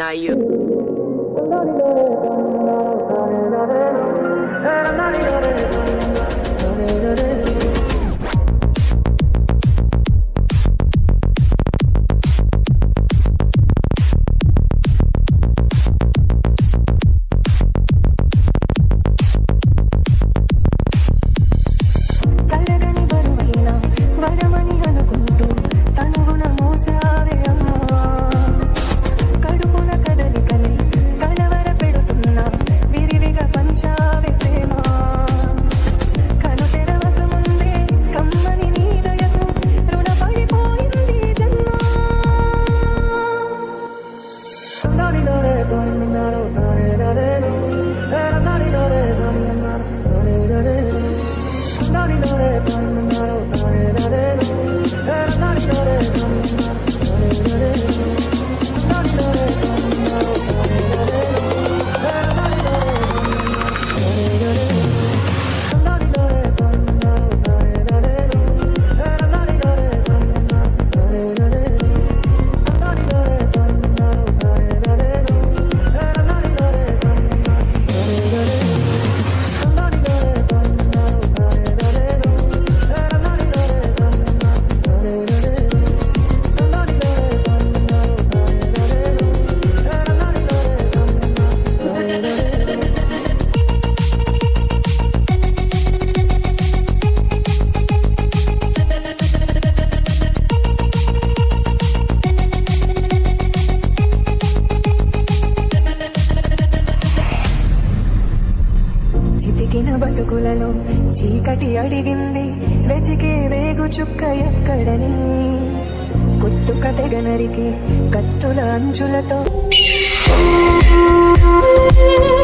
deny you.